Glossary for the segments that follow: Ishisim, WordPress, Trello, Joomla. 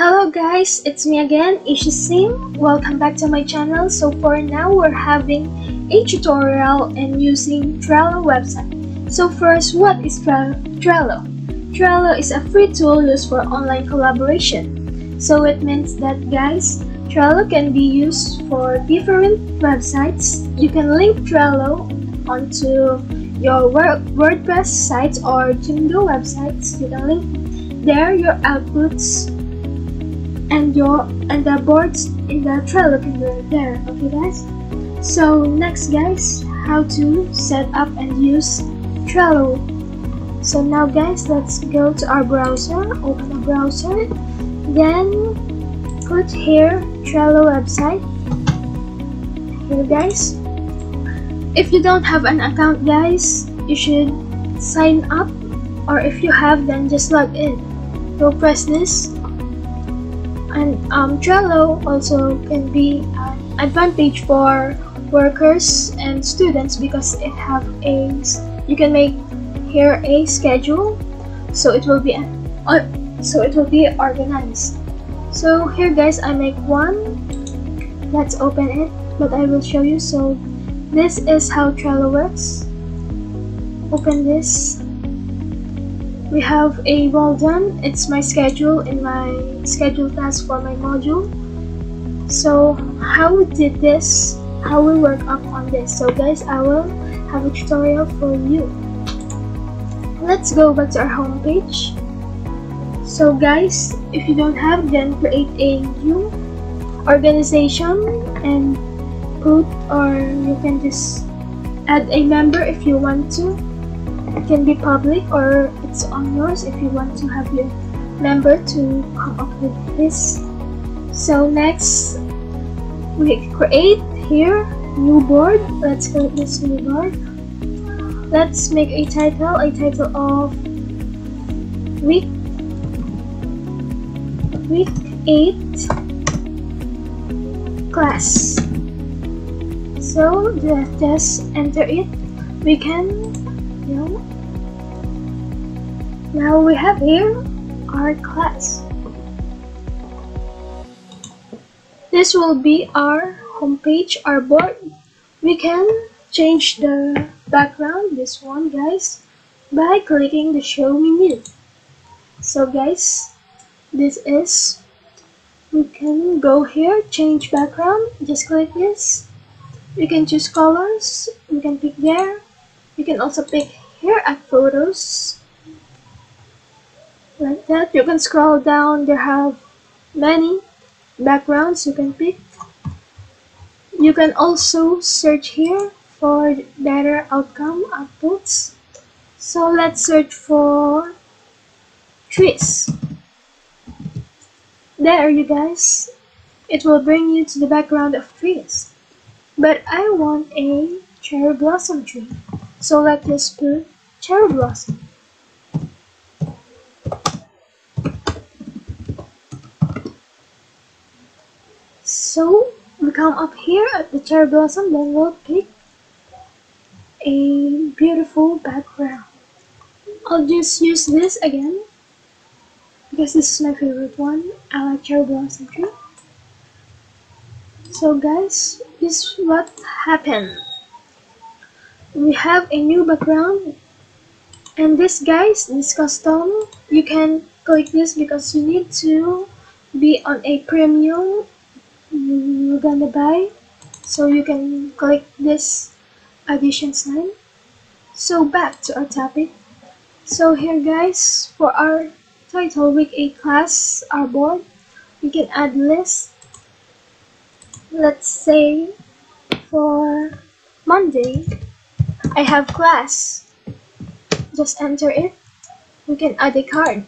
Hello guys, it's me again, Ishisim. Welcome back to my channel. So for now, we're having a tutorial in using Trello website. So first, what is Trello? Trello is a free tool used for online collaboration. So it means that guys, Trello can be used for different websites. You can link Trello onto your WordPress sites or Joomla websites. You can link there your outputs and the boards in the Trello can be right there. Okay guys, so next guys, how to set up and use Trello. So now guys, let's go to our browser, open the browser, then click here Trello website. Here guys, if you don't have an account guys, you should sign up, or if you have, then just log in. So press this. And Trello also can be an advantage for workers and students because it have a, you can make here a schedule, so it will be organized. So here guys, I make one. Let's open it, but I will show you. So this is how Trello works. Open this. We have a well done. It's my schedule in my schedule task for my module. So how we did this, how we work up on this. So guys, I will have a tutorial for you. Let's go back to our homepage. So guys, if you don't have, then create a new organization and put, or you can just add a member if you want to. It can be public or it's on yours if you want to have your member to come up with this. So next, we create here new board. Let's create this new board. Let's make a title of week 8 class. So just enter it. We can now we have here our class. This will be our homepage, our board. We can change the background, this one guys, by clicking the show menu. So guys, this is, we can go here, change background, just click this. We can choose colors, we can pick there. You can also pick here at photos like that. You can scroll down, there have many backgrounds you can pick. You can also search here for better outcome outputs. So let's search for trees. There you guys, it will bring you to the background of trees, but I want a cherry blossom tree. So let's just put cherry blossom. So we come up here at the cherry blossom, then we'll pick a beautiful background. I'll just use this again because this is my favorite one. I like cherry blossom tree. So guys, this is what happened. We have a new background, and this guys, this custom, you can click this because you need to be on a premium you're gonna buy, so you can click this addition sign. So back to our topic. So here guys, for our title week 8 class, our board, we can add list. Let's say for Monday I have class. Just enter it. We can add a card.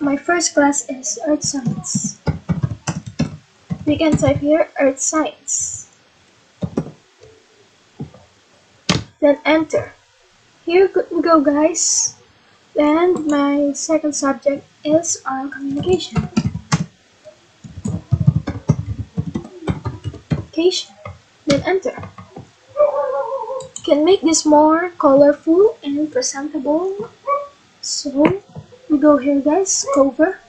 My first class is Earth Science. We can type here Earth Science. Then enter. Here we go guys. Then my second subject is oral communication. Then enter. Can make this more colorful and presentable. So we go here guys, cover.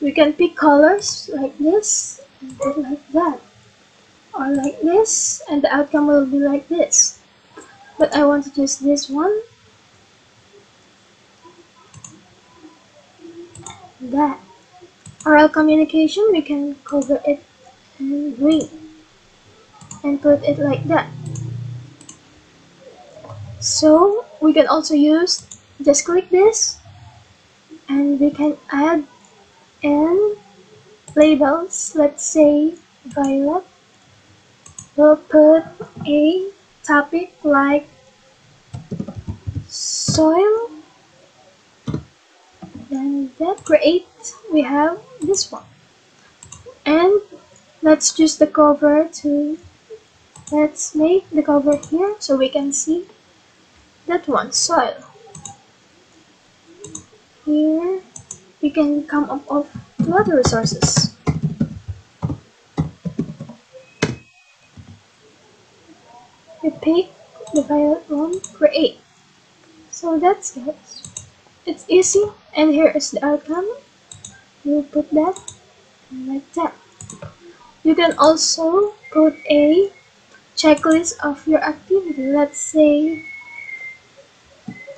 We can pick colors like this and then like that, or like this, and the outcome will be like this. But I want to choose this one, that. Oral communication, we can cover it in green and put it like that. So we can also use, just click this and we can add in labels. Let's say Violet. We'll put a topic like soil, then that create, we have this one, and let's choose the cover to, let's make the cover here so we can see that one, soil. Here we can come up with water resources. We pick the violet one, create. So that's it. It's easy, and here is the outcome. You put that like that. You can also put a checklist of your activity. Let's say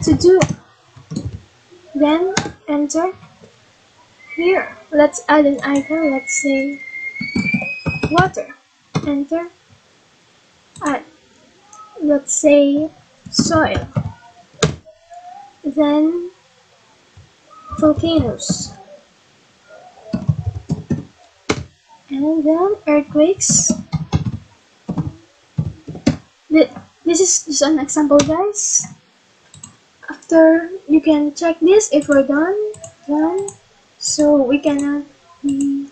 to do, then enter here. Let's add an icon. Let's say water, enter, add. Let's say soil, then volcanoes, and then earthquakes. This is just an example, guys. After, you can check this if we're done, so we cannot be,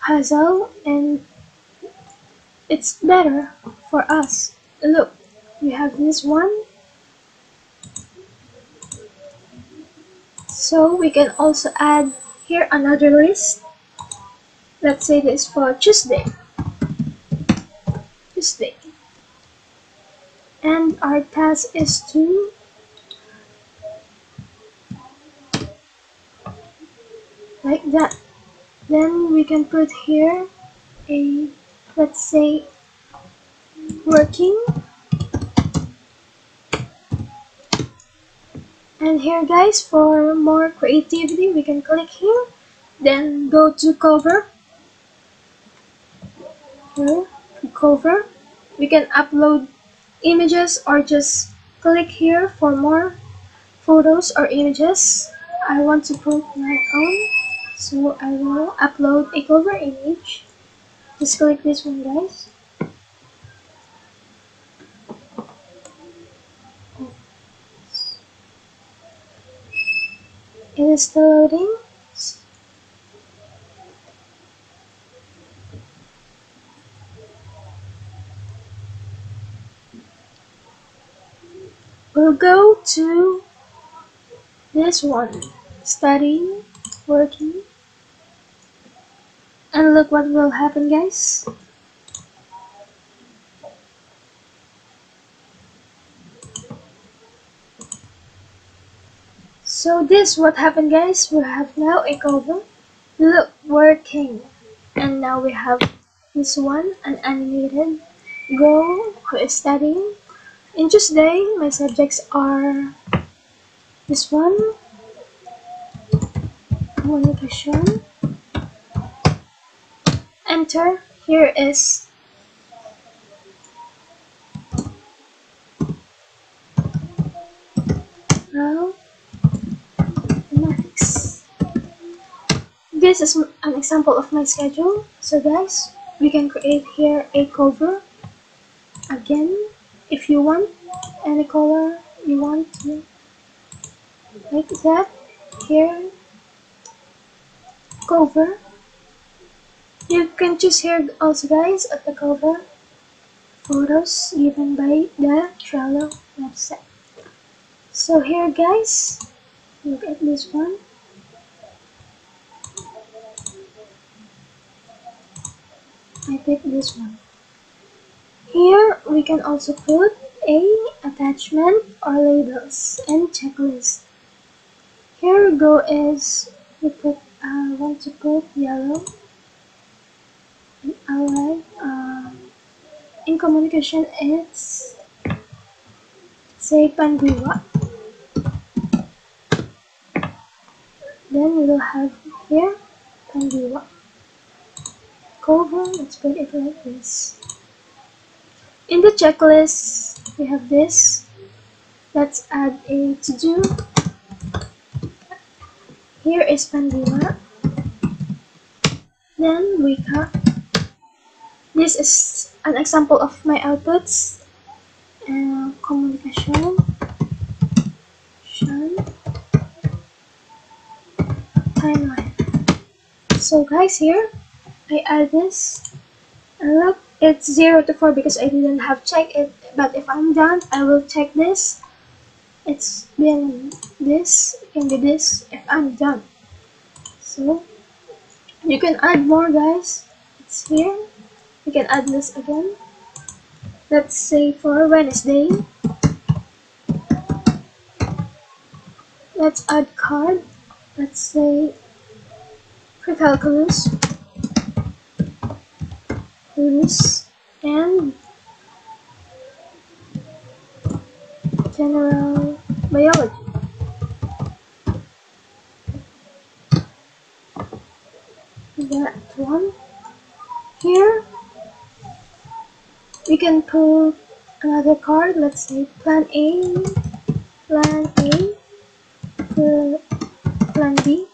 hassle, and it's better for us. Look, we have this one, so we can also add here another list. Let's say this for Tuesday. And our task is to like that. Then we can put here a, let's say, working. And here, guys, for more creativity, we can click here, then go to cover. Here, cover. We can upload images or just click here for more photos or images. I want to put my own, so I will upload a cover image. Just click this one, guys. It is still loading. We'll go to this one, studying, working, and look what will happen, guys. So this what happened, guys. We have now a cover. Look, working, and now we have this one, an animated girl who is studying. In Tuesday, my subjects are this one, communication, enter, here is mathematics. This is an example of my schedule. So guys, we can create here a cover again. If you want any color you want to, like that, here, cover. You can choose here also, guys, at the cover, photos given by the Trello website. So here, guys, look at this one. I pick this one. Here we can also put a attachment or labels and checklist. Here we go is I want to put yellow in our in communication. It's say Pangua. Then we will have here Pangua. Cover. Let's put it like this. In the checklist, we have this. Let's add a to-do. Here is Pandora. Then Weka. This is an example of my outputs. Communication. Timeline. So guys, here I add this. And look, it's 0 to 4 because I didn't have checked it. But if I'm done, I will check this. It's been this, it can be this if I'm done. So you can add more, guys. It's here. You can add this again. Let's say for Wednesday. Let's add card. Let's say pre-calculus. And general biology. That one. Here we can put another card. Let's say plan A, plan B, plan C,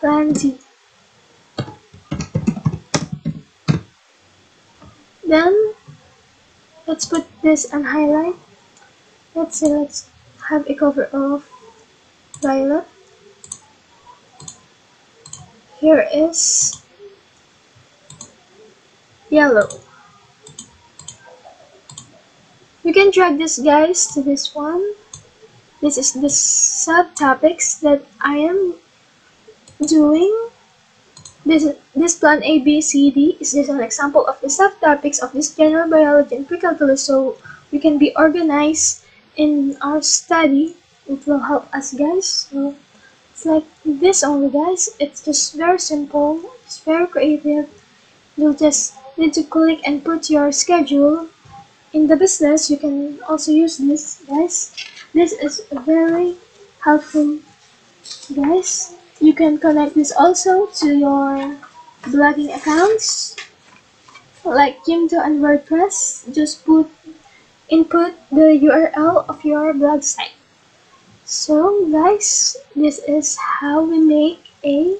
plan D. Then let's put this and highlight. Let's say let's have a cover of violet. Here is yellow. You can drag this, guys, to this one. This is the subtopics that I am doing. This plan A, B, C, D is just an example of the subtopics of this general biology and pre-calculus, so we can be organized in our study. It will help us, guys. So it's like this only, guys. It's just very simple. It's very creative. You'll just need to click and put your schedule. In the business, you can also use this, guys. This is very helpful, guys. You can connect this also to your blogging accounts like Joomla and WordPress. Just input the URL of your blog site. So guys, this is how we make a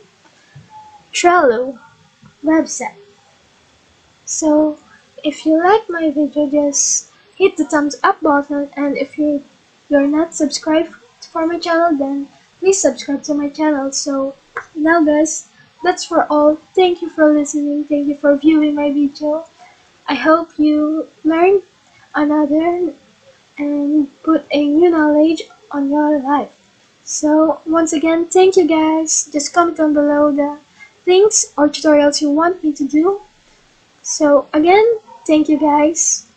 Trello website. So if you like my video, just hit the thumbs up button, and if you're not subscribed for my channel, then please subscribe to my channel. So now guys, that's for all. Thank you for listening. Thank you for viewing my video. I hope you learned another and put a new knowledge on your life. So once again, thank you guys. Just comment down below the things or tutorials you want me to do. So again, thank you guys.